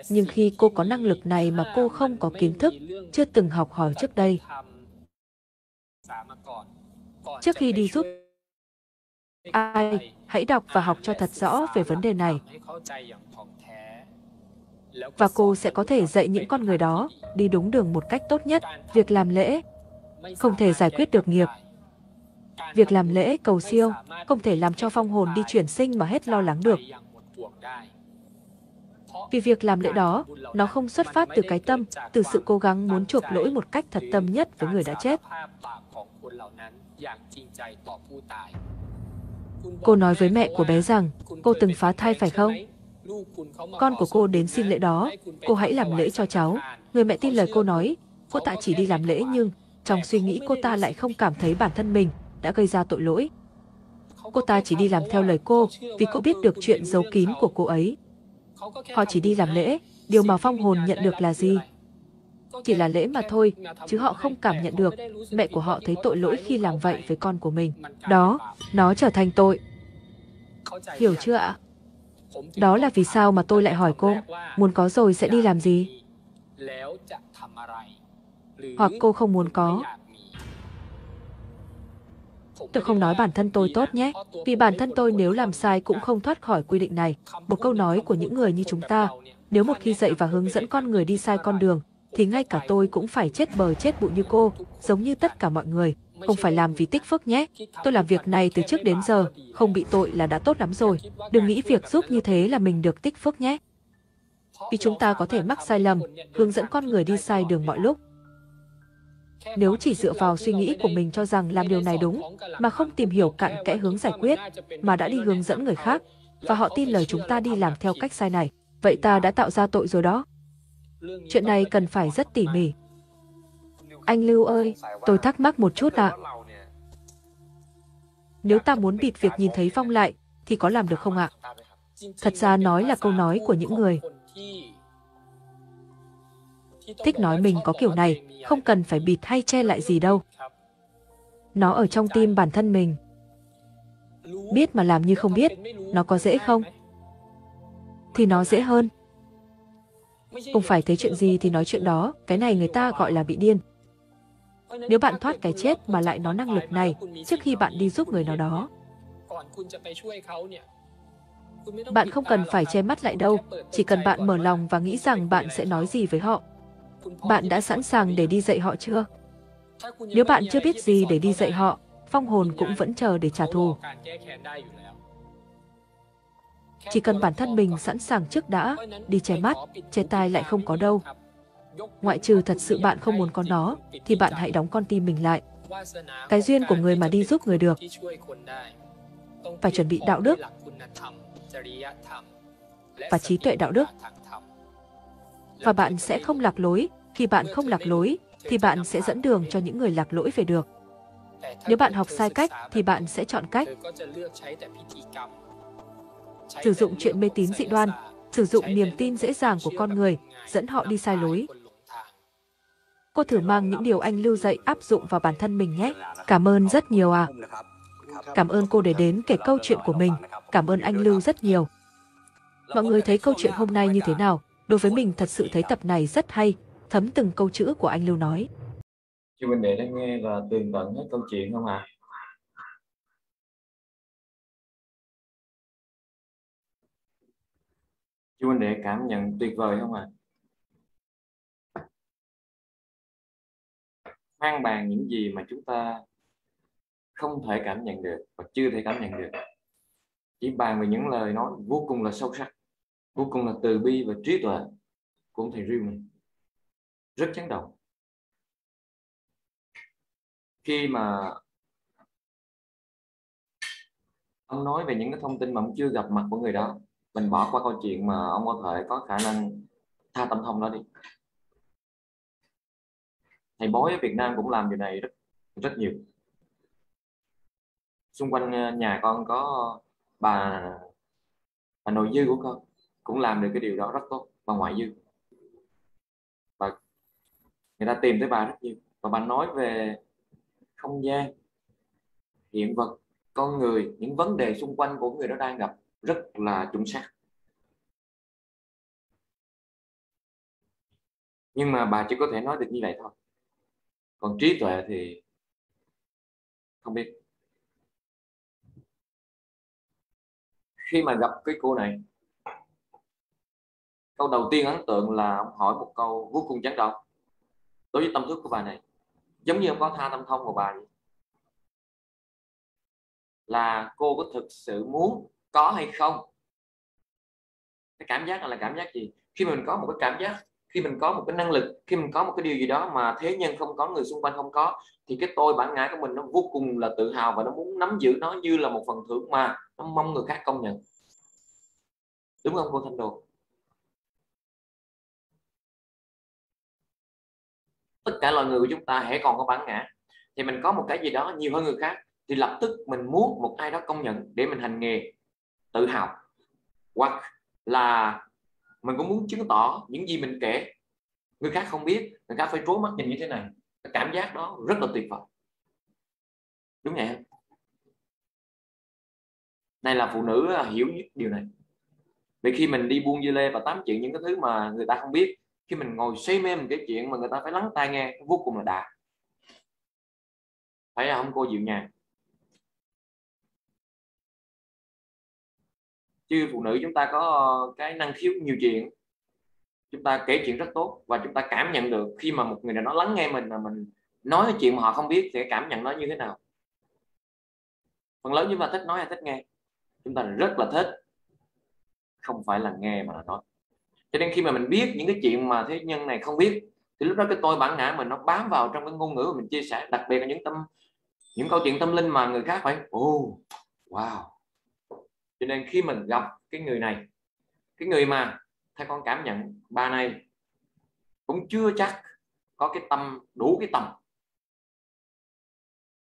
Nhưng khi cô có năng lực này mà cô không có kiến thức, chưa từng học hỏi trước đây, trước khi đi giúp ai, hãy đọc và học cho thật rõ về vấn đề này. Và cô sẽ có thể dạy những con người đó đi đúng đường một cách tốt nhất. Việc làm lễ không thể giải quyết được nghiệp. Việc làm lễ cầu siêu không thể làm cho phong hồn đi chuyển sinh mà hết lo lắng được. Vì việc làm lễ đó, nó không xuất phát từ cái tâm, từ sự cố gắng muốn chuộc lỗi một cách thật tâm nhất với người đã chết. Cô nói với mẹ của bé rằng, cô từng phá thai phải không? Con của cô đến xin lễ đó, cô hãy làm lễ cho cháu. Người mẹ tin lời cô nói, cô ta chỉ đi làm lễ nhưng trong suy nghĩ cô ta lại không cảm thấy bản thân mình đã gây ra tội lỗi. Cô ta chỉ đi làm theo lời cô vì cô biết được chuyện giấu kín của cô ấy. Họ chỉ đi làm lễ, điều mà phong hồn nhận được là gì? Chỉ là lễ mà thôi, chứ họ không cảm nhận được mẹ của họ thấy tội lỗi khi làm vậy với con của mình. Đó, nó trở thành tội. Hiểu chưa ạ? Đó là vì sao mà tôi lại hỏi cô, muốn có rồi sẽ đi làm gì? Hoặc cô không muốn có. Tôi không nói bản thân tôi tốt nhé, vì bản thân tôi nếu làm sai cũng không thoát khỏi quy định này. Một câu nói của những người như chúng ta, nếu một khi dạy và hướng dẫn con người đi sai con đường, thì ngay cả tôi cũng phải chết bờ chết bụi như cô, giống như tất cả mọi người. Không phải làm vì tích phước nhé. Tôi làm việc này từ trước đến giờ, không bị tội là đã tốt lắm rồi. Đừng nghĩ việc giúp như thế là mình được tích phước nhé. Vì chúng ta có thể mắc sai lầm, hướng dẫn con người đi sai đường mọi lúc. Nếu chỉ dựa vào suy nghĩ của mình cho rằng làm điều này đúng, mà không tìm hiểu cặn kẽ hướng giải quyết, mà đã đi hướng dẫn người khác, và họ tin lời chúng ta đi làm theo cách sai này, vậy ta đã tạo ra tội rồi đó. Chuyện này cần phải rất tỉ mỉ. Anh Lưu ơi, tôi thắc mắc một chút ạ. Nếu ta muốn bịt việc nhìn thấy vong lại, thì có làm được không ạ? Thật ra nói là câu nói của những người thích nói mình có kiểu này, không cần phải bịt hay che lại gì đâu. Nó ở trong tim bản thân mình. Biết mà làm như không biết, nó có dễ không? Thì nó dễ hơn. Không phải thấy chuyện gì thì nói chuyện đó, cái này người ta gọi là bị điên. Nếu bạn thoát cái chết mà lại nói năng lực này trước khi bạn đi giúp người nào đó, bạn không cần phải che mắt lại đâu, chỉ cần bạn mở lòng và nghĩ rằng bạn sẽ nói gì với họ. Bạn đã sẵn sàng để đi dạy họ chưa? Nếu bạn chưa biết gì để đi dạy họ, phong hồn cũng vẫn chờ để trả thù. Chỉ cần bản thân mình sẵn sàng trước đã, đi che mắt, che tai lại không có đâu. Ngoại trừ thật sự bạn không muốn có nó, thì bạn hãy đóng con tim mình lại. Cái duyên của người mà đi giúp người được. Phải chuẩn bị đạo đức và trí tuệ đạo đức. và bạn sẽ không lạc lối. Khi bạn không lạc lối, thì bạn sẽ dẫn đường cho những người lạc lỗi về được. Nếu bạn học sai cách, thì bạn sẽ chọn cách sử dụng chuyện mê tín dị đoan, sử dụng niềm tin dễ dàng của con người, dẫn họ đi sai lối. Cô thử mang những điều anh Lưu dạy áp dụng vào bản thân mình nhé. Cảm ơn rất nhiều ạ. Cảm ơn cô để đến kể câu chuyện của mình. Cảm ơn anh Lưu rất nhiều. Mọi người thấy câu chuyện hôm nay như thế nào? Đối với mình thật sự thấy tập này rất hay, thấm từng câu chữ của anh Lưu nói. Chị Bình Đệ đã nghe và tường tận hết câu chuyện không ạ? Chú Bình Đệ cảm nhận tuyệt vời không ạ? Hoang bàn những gì mà chúng ta không thể cảm nhận được và chưa thể cảm nhận được. Chỉ bàn về những lời nói vô cùng là sâu sắc, vô cùng là từ bi và trí tuệ của thầy Riêu mình. Rất chấn động. Khi mà ông nói về những cái thông tin mà ông chưa gặp mặt của người đó, mình bỏ qua câu chuyện mà ông có thể có khả năng tha tâm thông đó đi. Thầy bói ở Việt Nam cũng làm điều này rất nhiều. Xung quanh nhà con có bà nội dư của con cũng làm được cái điều đó rất tốt, bà ngoại dư. Và người ta tìm tới bà rất nhiều. Và bà nói về không gian, hiện vật, con người, những vấn đề xung quanh của người đó đang gặp rất là chuẩn xác. Nhưng mà bà chỉ có thể nói được như vậy thôi. Còn trí tuệ thì không biết. Khi mà gặp cái cô này, câu đầu tiên ấn tượng là ông hỏi một câu vô cùng chấn động đối với tâm thức của bà này. Giống như ông có tha tâm thông của bà vậy. Là cô có thực sự muốn có hay không? Cái cảm giác này là cảm giác gì? Khi mình có một cái cảm giác, khi mình có một cái năng lực, khi mình có một cái điều gì đó mà thế nhân không có, người xung quanh không có, thì cái tôi bản ngã của mình nó vô cùng là tự hào và nó muốn nắm giữ nó như là một phần thưởng mà nó mong người khác công nhận. Đúng không cô Thanh Đồ? Tất cả loài người của chúng ta hễ còn có bản ngã thì mình có một cái gì đó nhiều hơn người khác thì lập tức mình muốn một ai đó công nhận để mình hành nghề tự hào, hoặc là mình cũng muốn chứng tỏ những gì mình kể người khác không biết, người khác phải trố mắt nhìn như thế này. Cái cảm giác đó rất là tuyệt vời, đúng vậy không? Đây là phụ nữ hiểu nhất điều này. Vì khi mình đi buôn dưa lê và tám chuyện những cái thứ mà người ta không biết, khi mình ngồi say mê mình kể chuyện mà người ta phải lắng tai nghe, vô cùng là đã. Phải không cô Diệu Nhàn? Chứ phụ nữ chúng ta có cái năng khiếu nhiều chuyện, chúng ta kể chuyện rất tốt và chúng ta cảm nhận được khi mà một người nào đó lắng nghe mình mà mình nói chuyện mà họ không biết sẽ cảm nhận nó như thế nào. Phần lớn chúng ta thích nói hay thích nghe? Chúng ta rất là thích, không phải là nghe mà là nói. Cho nên khi mà mình biết những cái chuyện mà thế nhân này không biết thì lúc đó cái tôi bản ngã mình nó bám vào trong cái ngôn ngữ mà mình chia sẻ, đặc biệt là những câu chuyện tâm linh mà người khác phải wow. Cho nên khi mình gặp cái người này, cái người mà theo con cảm nhận bà này cũng chưa chắc có cái tâm đủ, cái tầm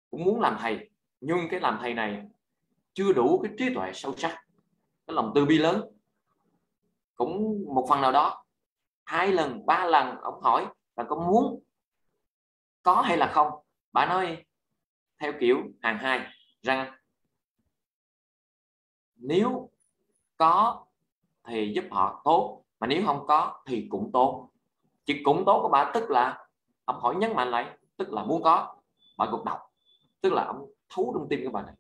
cũng muốn làm thầy, nhưng cái làm thầy này chưa đủ cái trí tuệ sâu sắc, cái lòng từ bi lớn. Cũng một phần nào đó 2 lần 3 lần ông hỏi là có muốn có hay là không, bà nói theo kiểu hàng hai rằng nếu có thì giúp họ tốt, mà nếu không có thì cũng tốt. Chứ cũng tốt của bà tức là ông hỏi nhấn mạnh lại, tức là muốn có. Bà gục đầu, tức là ông thấu trong tim của bà này.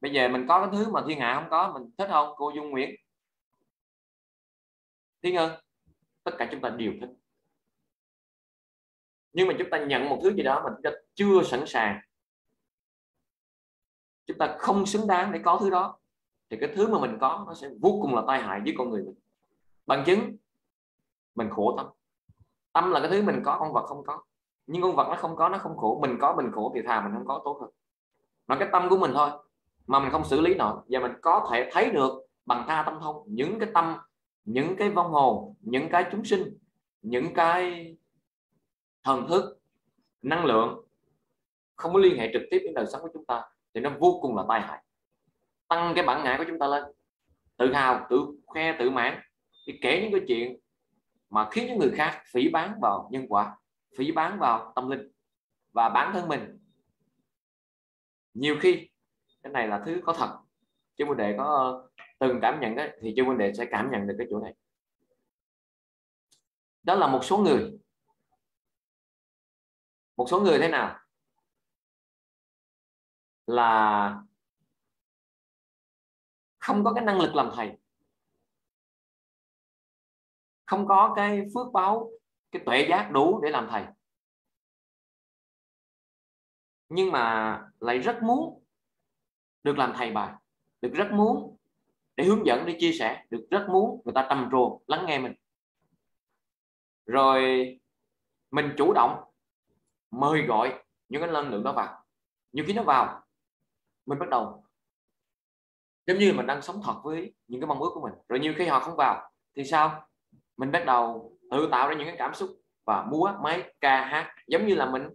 Bây giờ mình có cái thứ mà thiên hạ không có, mình thích không cô Dung Nguyễn? Thiên Ngân, tất cả chúng ta đều thích. Nhưng mà chúng ta nhận một thứ gì đó mình chưa sẵn sàng, chúng ta không xứng đáng để có thứ đó, thì cái thứ mà mình có nó sẽ vô cùng là tai hại với con người mình. Bằng chứng mình khổ tâm. Tâm là cái thứ mình có, con vật không có. Nhưng con vật nó không có, nó không khổ. Mình có, mình khổ, thì thà mình không có tốt hơn. Mà cái tâm của mình thôi mà mình không xử lý nổi. Và mình có thể thấy được bằng tha tâm thông, những cái tâm, những cái vong hồn, những cái chúng sinh, những cái thần thức, năng lượng không có liên hệ trực tiếp đến đời sống của chúng ta thì nó vô cùng là tai hại, tăng cái bản ngã của chúng ta lên, tự hào, tự khoe, tự mãn, thì kể những cái chuyện mà khiến những người khác phỉ báng vào nhân quả, phỉ báng vào tâm linh và bản thân mình. Nhiều khi cái này là thứ có thật, chứ vấn đề có từng cảm nhận đấy, thì chứ vấn đề sẽ cảm nhận được cái chỗ này. Đó là một số người, thế nào là không có cái năng lực làm thầy, không có cái phước báo, cái tuệ giác đủ để làm thầy, nhưng mà lại rất muốn được làm thầy bà, được rất muốn để hướng dẫn, để chia sẻ, được rất muốn người ta trầm trồ lắng nghe mình. Rồi mình chủ động mời gọi những cái năng lượng đó vào. Nhiều khi nó vào, mình bắt đầu giống như mình đang sống thật với những cái mong ước của mình. Rồi nhiều khi họ không vào thì sao? Mình bắt đầu tự tạo ra những cái cảm xúc và múa, máy, ca, hát, giống như là mình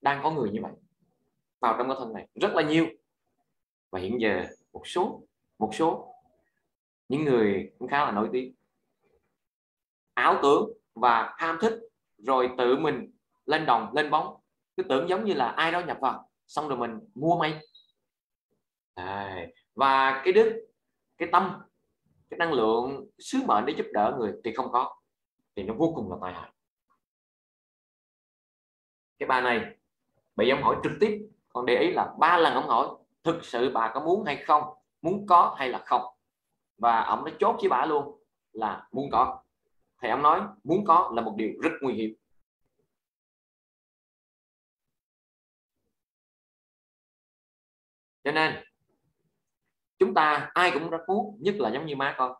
đang có người như vậy vào trong cái thân này, rất là nhiều. Và hiện giờ một số những người cũng khá là nổi tiếng ảo tưởng và ham thích, rồi tự mình lên đồng, lên bóng, cứ tưởng giống như là ai đó nhập vào, xong rồi mình mua may. Và cái đức, cái tâm, cái năng lượng sứ mệnh để giúp đỡ người thì không có, thì nó vô cùng là tai hại. Cái bà này bị ông hỏi trực tiếp, còn để ý là 3 lần ông hỏi thực sự bà có muốn hay không, muốn có hay là không, và ông đã chốt với bà luôn là muốn có. Thì ông nói muốn có là một điều rất nguy hiểm. Cho nên chúng ta ai cũng rất muốn, nhất là giống như má con,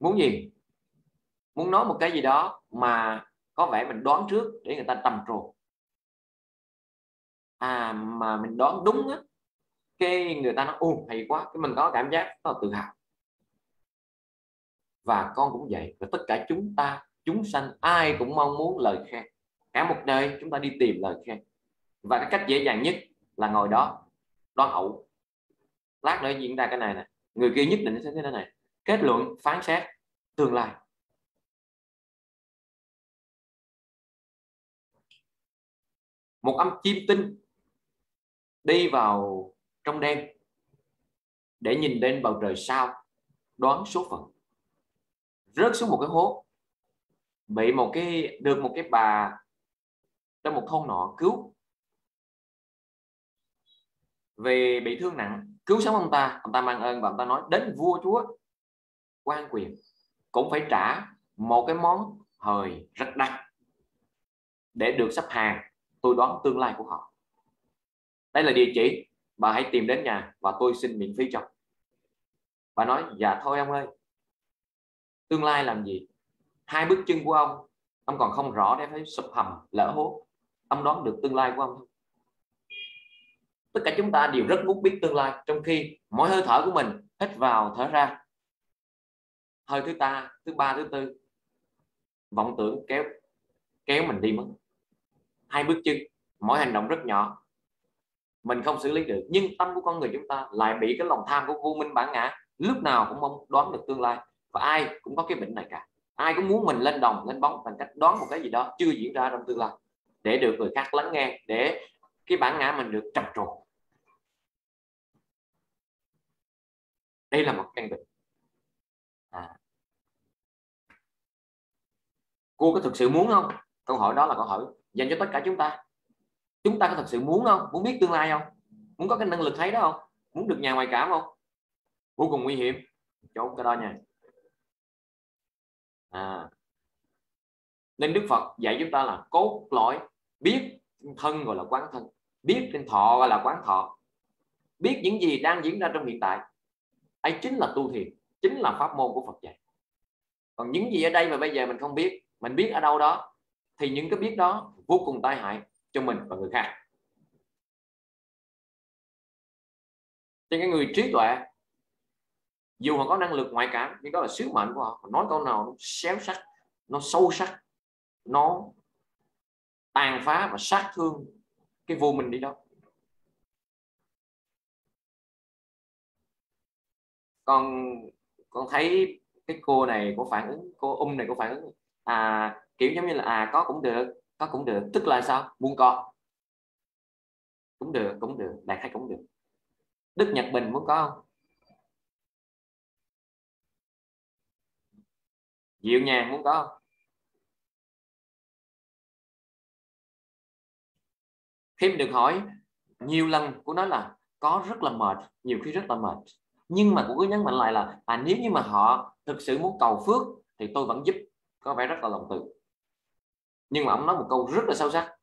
muốn gì? Muốn nói một cái gì đó mà có vẻ mình đoán trước để người ta trầm trồ. Mà mình đoán đúng á, cái người ta nói ồ hay quá, cái mình có cảm giác nó tự hào. Và con cũng vậy, và tất cả chúng ta, chúng sanh ai cũng mong muốn lời khen. Cả một đời chúng ta đi tìm lời khen. Và cái cách dễ dàng nhất là ngồi đó đoán hậu, lát nữa diễn ra cái này nè, người kia nhất định sẽ thế này, kết luận, phán xét tương lai. Một âm chim tinh đi vào trong đêm để nhìn lên bầu trời sao, đoán số phận, rớt xuống một cái hố, bị được một cái bà trong một thôn nọ cứu, vì bị thương nặng cứu sống ông ta mang ơn, và ông ta nói đến vua chúa quan quyền cũng phải trả một cái món hời rất đắt để được sắp hàng. Tôi đoán tương lai của họ. Đây là địa chỉ, bà hãy tìm đến nhà và tôi xin miễn phí cho. Bà nói dạ thôi ông ơi, tương lai làm gì, 2 bước chân của ông còn không rõ để phải sụp hầm lỡ hố, ông đoán được tương lai của ông. Tất cả chúng ta đều rất muốn biết tương lai, trong khi mỗi hơi thở của mình, hít vào thở ra, hơi thứ 3, thứ 4, vọng tưởng kéo mình đi mất. 2 bước chân, mỗi hành động rất nhỏ mình không xử lý được, nhưng tâm của con người chúng ta lại bị cái lòng tham của vô minh bản ngã, lúc nào cũng mong đoán được tương lai. Và ai cũng có cái bệnh này cả, ai cũng muốn mình lên đồng lên bóng bằng cách đoán một cái gì đó chưa diễn ra trong tương lai để được người khác lắng nghe, để cái bản ngã mình được trầm trồ. Đây là một căn bệnh. Cô có thực sự muốn không? Câu hỏi đó là câu hỏi dành cho tất cả chúng ta. Chúng ta có thật sự muốn không? Muốn biết tương lai không? Muốn có cái năng lực thấy đó không? Muốn được nhà ngoại cảm không? Vô cùng nguy hiểm. Chỗ cái đó nha. Nên Đức Phật dạy chúng ta là cốt lõi, biết thân gọi là quán thân, biết trên thọ gọi là quán thọ, biết những gì đang diễn ra trong hiện tại, ấy chính là tu thiền, chính là pháp môn của Phật dạy. Còn những gì ở đây mà bây giờ mình không biết, mình biết ở đâu đó, thì những cái biết đó vô cùng tai hại cho mình và người khác. Cho cái người trí tuệ Dù họ có năng lực ngoại cảm, nhưng đó là sứ mệnh của họ. Nói câu nào nó xéo sắc, nó sâu sắc, nó tàn phá và sát thương cái vô minh đi đó. Con thấy cái cô này có phản ứng, cô này có phản ứng kiểu giống như là có cũng được, có cũng được, tức là sao? Muốn có cũng được, cũng được, đại khái cũng được. Đức Nhật Bình muốn có không? Diệu Nhàn muốn có không? Khi mình được hỏi nhiều lần, cô nói là có rất là mệt, nhiều khi rất là mệt, nhưng mà cũng cứ nhấn mạnh lại là nếu như mà họ thực sự muốn cầu phước thì tôi vẫn giúp, có vẻ rất là lòng từ. Nhưng mà ông nói một câu rất là sâu sắc: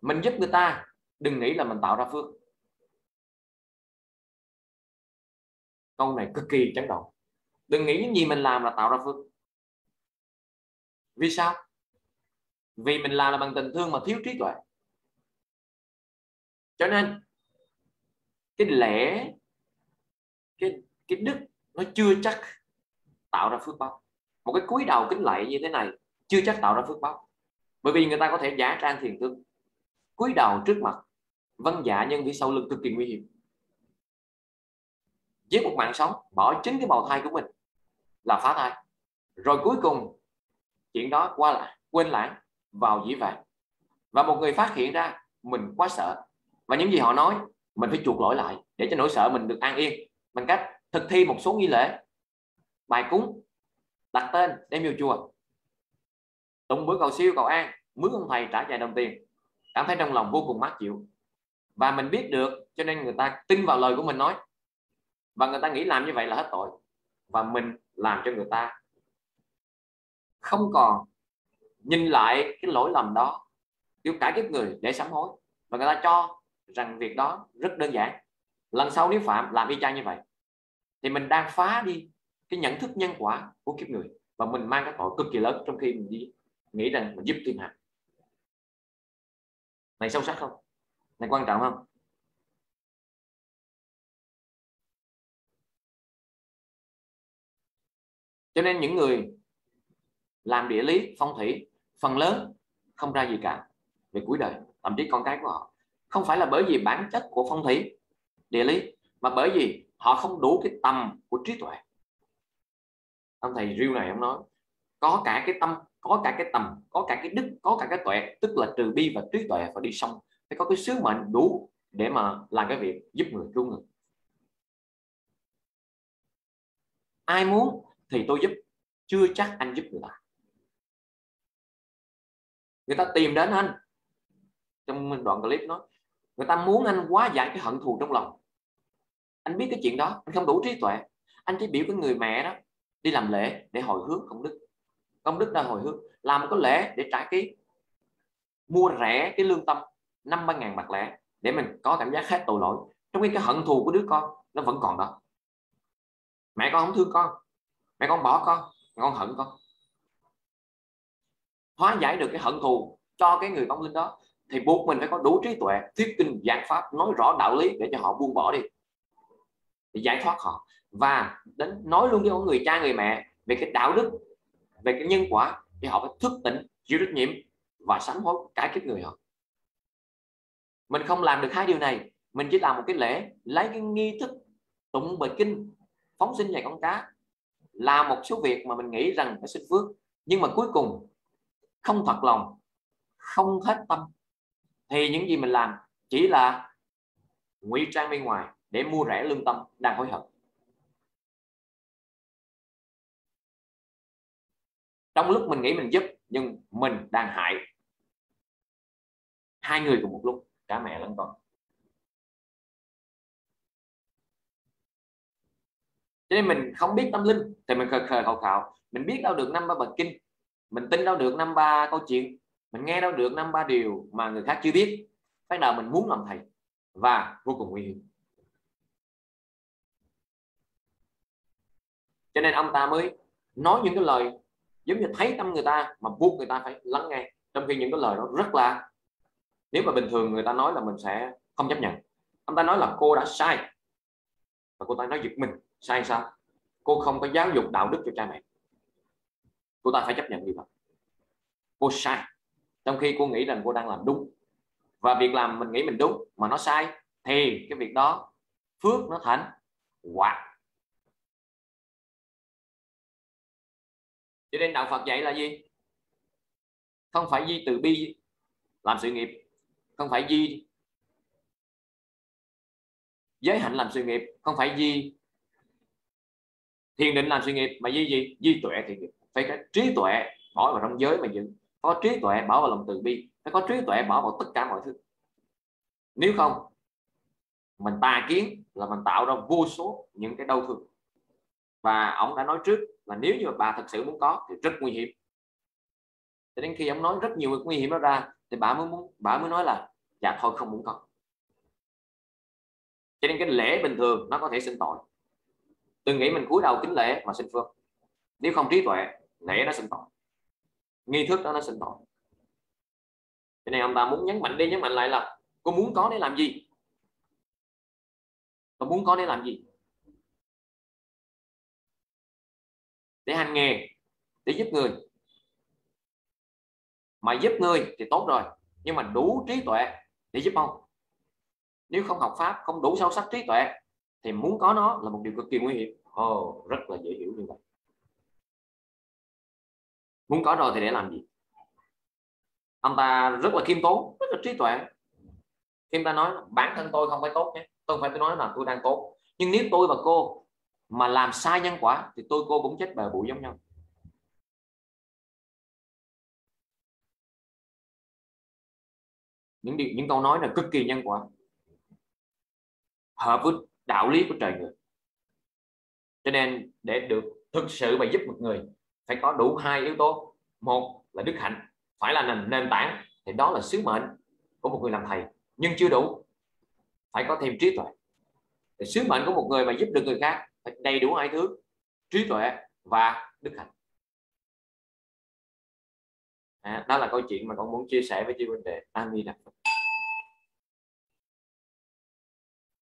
mình giúp người ta, đừng nghĩ là mình tạo ra phước. Câu này cực kỳ chấn động. Đừng nghĩ những gì mình làm là tạo ra phước. Vì sao? Vì mình làm là bằng tình thương mà thiếu trí tuệ. Cho nên cái lễ, cái đức nó chưa chắc tạo ra phước báo. Một cái cúi đầu kính lạy như thế này chưa chắc tạo ra phước báo, bởi vì người ta có thể giả trang thiền tướng. Cúi đầu trước mặt vâng dạ nhân phía sau lưng cực kỳ nguy hiểm, giết một mạng sống, bỏ chính cái bào thai của mình là phá thai. Rồi cuối cùng chuyện đó qua lại, quên lãng vào dĩ vãng, và một người phát hiện ra mình quá sợ, và những gì họ nói mình phải chuộc lỗi lại để cho nỗi sợ mình được an yên, bằng cách thực thi một số nghi lễ, bài cúng, đặt tên, đem vô chùa, tụng bữa cầu siêu cầu an, mướn ông thầy trả vài đồng tiền, cảm thấy trong lòng vô cùng mát chịu. Và mình biết được, cho nên người ta tin vào lời của mình nói, và người ta nghĩ làm như vậy là hết tội, và mình làm cho người ta không còn nhìn lại cái lỗi lầm đó, kiểu cả kiếp người để sám hối, và người ta cho rằng việc đó rất đơn giản. Lần sau nếu phạm làm y chang như vậy thì mình đang phá đi cái nhận thức nhân quả của kiếp người, và mình mang cái tội cực kỳ lớn, trong khi mình nghĩ rằng mình giúp thiên hạ. Này sâu sắc không? Này quan trọng không? Cho nên những người làm địa lý, phong thủy phần lớn không ra gì cả về cuối đời, thậm chí con cái của họ. Không phải là bởi vì bản chất của phong thủy địa lý, mà bởi vì họ không đủ cái tầm của trí tuệ. Ông thầy riêu này ông nói có cả cái tâm, có cả cái tầm, có cả cái đức, có cả cái tuệ, tức là trừ bi và trí tuệ phải đi xong, phải có cái sứ mệnh đủ để mà làm cái việc giúp người, cứu người. Ai muốn thì tôi giúp, chưa chắc anh giúp người ta. Người ta tìm đến anh, trong đoạn clip nói người ta muốn anh quá giải cái hận thù trong lòng. Anh biết cái chuyện đó, anh không đủ trí tuệ. Anh chỉ biểu cái người mẹ đó đi làm lễ để hồi hướng công đức. Công đức ra hồi hướng, làm một cái lễ để trả ký, mua rẻ cái lương tâm 50.000 bạc lẻ để mình có cảm giác hết tội lỗi. Trong khi cái hận thù của đứa con nó vẫn còn đó. Mẹ con không thương con, mẹ con bỏ con, mẹ con hận con. Hóa giải được cái hận thù cho cái người vong linh đó thì buộc mình phải có đủ trí tuệ, thuyết kinh giảng pháp, nói rõ đạo lý để cho họ buông bỏ đi, để giải thoát họ. Và đến nói luôn với người cha người mẹ về cái đạo đức, về cái nhân quả, thì họ phải thức tỉnh, chịu trách nhiệm và sám hối cả kiếp người họ. Mình không làm được hai điều này, mình chỉ làm một cái lễ, lấy cái nghi thức tụng bờ kinh, phóng sinh vài con cá, làm một số việc mà mình nghĩ rằng phải xin phước, nhưng mà cuối cùng không thật lòng, không hết tâm, thì những gì mình làm chỉ là ngụy trang bên ngoài để mua rẻ lương tâm đang hối hận. Trong lúc mình nghĩ mình giúp, nhưng mình đang hại hai người cùng một lúc, cả mẹ lẫn con. Cho nên mình không biết tâm linh thì mình khờ khờ khào khào. Mình biết đâu được 5-3 bài kinh, mình tin đâu được 5-3 câu chuyện, mình nghe đâu được 5-3 điều mà người khác chưa biết. Bắt đầu mình muốn làm thầy, và vô cùng nguy hiểm. Cho nên ông ta mới nói những cái lời giống như thấy tâm người ta mà buộc người ta phải lắng nghe, trong khi những cái lời đó rất là, nếu mà bình thường người ta nói là mình sẽ không chấp nhận. Ông ta nói là cô đã sai, và cô ta nói giật mình sai sao? cô không có giáo dục đạo đức cho cha mẹ, cô ta phải chấp nhận điều đó. Cô sai trong khi cô nghĩ rằng cô đang làm đúng, và việc làm mình nghĩ mình đúng mà nó sai thì cái việc đó phước nó thành quả. Cho nên đạo Phật dạy là gì? Không phải duy từ bi làm sự nghiệp, không phải duy giới hạnh làm sự nghiệp, không phải duy thiền định làm sự nghiệp, mà duy gì? Duy tuệ thiền định. Phải có trí tuệ bỏ vào trong giới mà dựng, có trí tuệ bỏ vào lòng từ bi, phải có trí tuệ bỏ vào tất cả mọi thứ. Nếu không mình tà kiến là mình tạo ra vô số những cái đau thương. Và ông đã nói trước là nếu như bà thật sự muốn có thì rất nguy hiểm. Cho đến khi ông nói rất nhiều nguy hiểm đó ra thì bà mới nói là dạ thôi không muốn có. Cho nên cái lễ bình thường nó có thể sinh tội. Đừng nghĩ mình cúi đầu kính lễ mà sinh phước. Nếu không trí tuệ, lễ nó sinh tội, nghi thức đó nó sinh tội. Cho nên ông ta muốn nhấn mạnh đi nhấn mạnh lại là cô muốn có để làm gì? Cô muốn có để làm gì? Để hành nghề, để giúp người. Mà giúp người thì tốt rồi, nhưng mà đủ trí tuệ để giúp ông. Nếu không học pháp, không đủ sâu sắc trí tuệ thì muốn có nó là một điều cực kỳ nguy hiểm. Ồ, rất là dễ hiểu như vậy. Muốn có rồi thì để làm gì? Ông ta rất là khiêm tốn, rất là trí tuệ. Khi ta nói bản thân tôi không phải tốt nhé, tôi phải nói là tôi đang tốt, nhưng nếu tôi và cô mà làm sai nhân quả thì tôi cô cũng chết bờ bụi giống nhau. Những câu nói là cực kỳ nhân quả, hợp với đạo lý của trời người. Cho nên để được thực sự mà giúp một người phải có đủ hai yếu tố. Một là đức hạnh, phải là nền tảng, thì đó là sứ mệnh của một người làm thầy. Nhưng chưa đủ, phải có thêm trí tuệ. Thì sứ mệnh của một người mà giúp được người khác phải đầy đủ hai thứ: trí tuệ và đức hạnh. Đó là câu chuyện mà con muốn chia sẻ với chị Quỳnh Đệ. Ami Đạt.